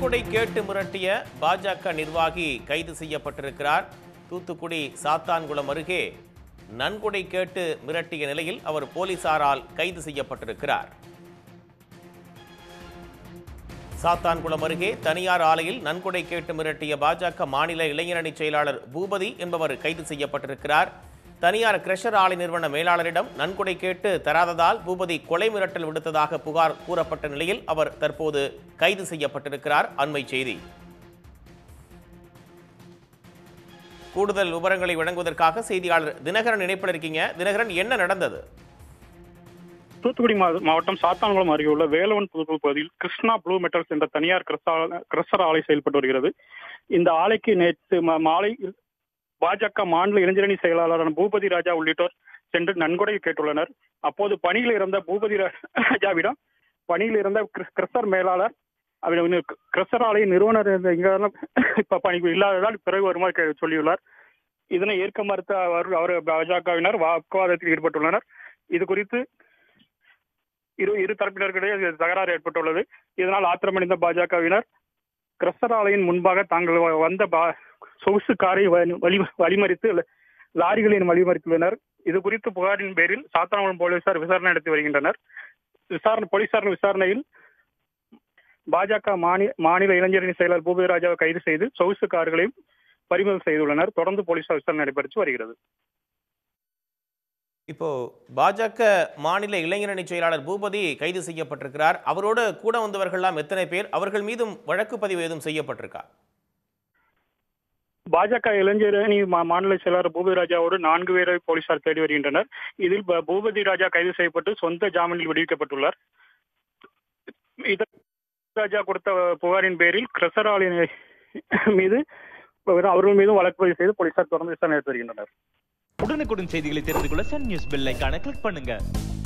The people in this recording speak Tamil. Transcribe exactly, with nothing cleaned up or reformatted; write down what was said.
நன்கொடை கேட்டு மிரட்டிய பாஜக நிர்வாகி கைது செய்யப்பட்டிருக்கிறார். தூத்துக்குடி சாத்தான்குளம் அருகே நன்கொடை கேட்டு மிரட்டிய நிலையில் அவர் போலீசாரால் கைது செய்யப்பட்டிருக்கிறார். சாத்தான்குளம் அருகே தனியார் ஆலையில் நன்கொடை கேட்டு மிரட்டிய பாஜக மாநில இளைஞரணி செயலாளர் பூபதி என்பவர் கைது செய்யப்பட்டிருக்கிறார். தனியார் கிரஷர் ஆலை நிறுவன மேலாளரிடம் நன்கொடை கேட்டு தராததால் பூபதி கொலை மிரட்டல் விடுத்ததாக புகார் கூறப்பட்ட நிலையில் அவர் தற்போது கைது செய்யப்பட்டிருக்கிறார். அண்மை செய்தி. கூடுதல் விவரங்களை வழங்குவதற்காக செய்தியாளர் தினகரன் இணைப்பில் இருக்கீங்க. தினகரன், என்ன நடந்தது? தூத்துக்குடி மாவட்டம் சாத்தான்குளம் அருகே உள்ள வேலவன் புதுக்குள் பகுதியில் கிருஷ்ணா ப்ளூ மெட்டல்ஸ் என்ற தனியார் கிரஷர் ஆலை செயல்பட்டு வருகிறது. இந்த ஆலைக்கு நேற்று மாலை பாஜக மாநில இளைஞரணி செயலாளரான பூபதி ராஜா உள்ளிட்டோர் சென்று நன்கொடை கேட்டுள்ளனர். அப்போது பணியில் இருந்த பூபதி ராஜாவிடம் பணியில் இருந்த கிரஷர் மேலாளர் கிரஷர் ஆலை நிறுவனர் இல்லாததால் பிறகு வருமாறு சொல்லியுள்ளார். இதனை ஏற்க மறுத்த அவர் அவர் பாஜகவினர் வாக்குவாதத்தில் ஈடுபட்டுள்ளனர். இது குறித்து இரு இரு தரப்பினருக்கிடையே தகராறு ஏற்பட்டுள்ளது. இதனால் ஆத்திரமடைந்த பாஜகவினர் கிரஷர் ஆலையின் முன்பாக தாங்கள் வந்த சொகுசு காரை வழி வழிமறித்து லாரிகளின் வழிமறித்துள்ளனர். இது குறித்து புகாரின் பேரில் சாத்தான்குளம் போலீசார் விசாரணை நடத்தி வருகின்றனர். விசாரணை போலீசார் விசாரணையில் பாஜக மாநில மாநில இளைஞரணி செயலர் பூபதி ராஜாவை கைது செய்து சொகுசு கார்களையும் பறிமுதல் செய்துள்ளனர். தொடர்ந்து போலீசார் விசாரணை நடைபெற்று வருகிறது. இப்போ பாஜக மாநில இளைஞரணி செயலாளர் பூபதி கைது செய்யப்பட்டிருக்கிறார். அவரோடு கூட வந்தவர்கள்லாம் எத்தனை பேர்? அவர்கள் மீதும் வழக்கு பதிவு ஏதும் செய்யப்பட்டிருக்கா? பாஜக இளைஞரணி மாநில செயலாளர் பூபதி ராஜாவோடு நான்கு பேரை போலீசார் தேடி வருகின்றனர். இதில் பூபதி ராஜா கைது செய்யப்பட்டு சொந்த ஜாமீனில் விடுவிக்கப்பட்டுள்ளார். ராஜா கொடுத்த புகாரின் பேரில் கிரஷர் ஆலை மீது அவர்கள் மீதும் வழக்கு பதிவு செய்து போலீசார் தொடர்ந்து விசாரணை நடத்தி வருகின்றனர். உடனுக்குடன் செய்திகளை தெரிந்து கொள்ள சன் நியூஸ் பெல் ஐகானை கிளிக் பண்ணுங்க.